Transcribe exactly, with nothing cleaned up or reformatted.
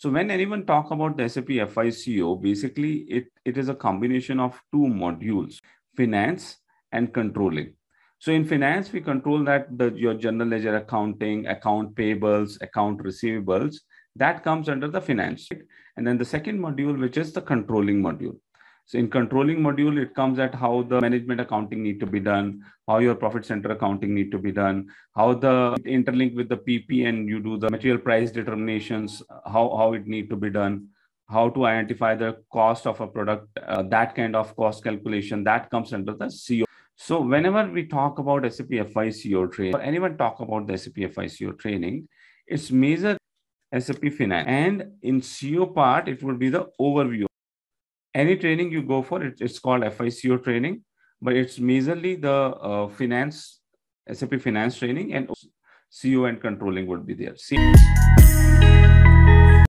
So when anyone talk about the S A P FICO, basically it, it is a combination of two modules, finance and controlling. So in finance, we control that the, your general ledger accounting, account payables, account receivables, that comes under the finance. And then the second module, which is the controlling module. So in controlling module, it comes at how the management accounting need to be done, how your profit center accounting need to be done, how the interlink with the P P and you do the material price determinations, how, how it need to be done, how to identify the cost of a product, uh, that kind of cost calculation that comes under the C O. So whenever we talk about S A P FICO training, or anyone talk about the S A P FICO training, it's major S A P Finance. And in C O part, it would be the overview. Any training you go for, it, it's called FICO training, but it's majorly the uh, finance, S A P finance training, and C O and controlling would be there. See